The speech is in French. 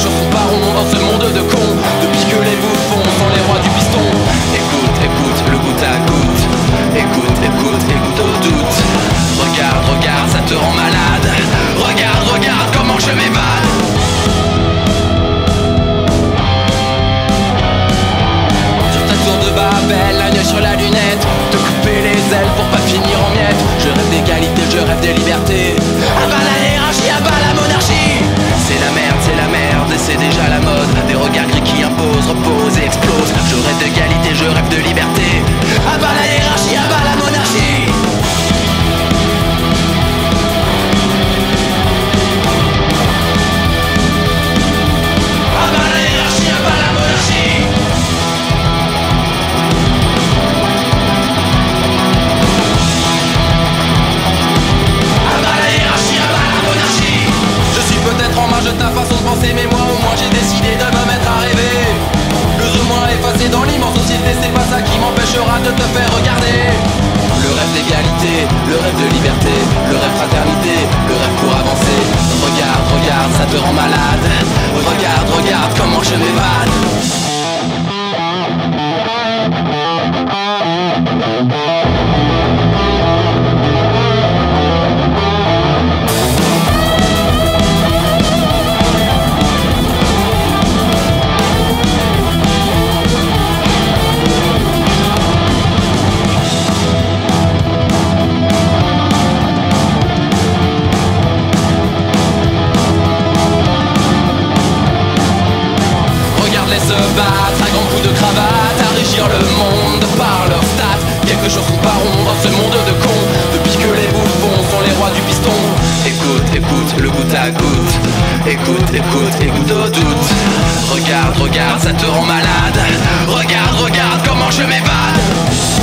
choses sont pas rondes dans ce monde de cons, depuis que les bouffons sont les rois du piston. Écoute, écoute, le goutte à goutte. Écoute, écoute, écoute au doute. Regarde, regarde, ça te rend malade. Regarde, regarde comment je m'évade. Sur ta tour de Babel, la neige sur la lunette, te couper les ailes pour pas finir en miettes. Je rêve d'égalité, je rêve de liberté. À bas la hiérarchie, à bas la monarchie. C'est la merde et c'est déjà la mode. Des regards gris qui imposent, reposent et explosent. Je rêve d'égalité, je rêve de liberté. À bas la hiérarchie, à bas la monarchie. À bas la hiérarchie, à bas la monarchie. À bas la hiérarchie, à bas la monarchie. Je suis peut-être en marge de ta façon de penser, mais moi au moins j'ai décidé de me mettre à rêver. Plus ou moins effacé dans l'immense société, c'est pas ça qui m'empêchera de te faire regarder. Le rêve d'égalité, le rêve de liberté, le rêve fraternité, le rêve pour avancer. Regarde, regarde, ça te rend malade. Regarde, regarde comment je m'évade. Battre à grands coups de cravate, à régir le monde par leurs stats. Quelque chose qu'on pas rond dans ce monde de cons, depuis que les bouffons sont les rois du piston. Écoute, écoute, le goutte à goutte. Écoute, écoute, écoute au doute. Regarde, regarde, ça te rend malade. Regarde, regarde comment je m'évade.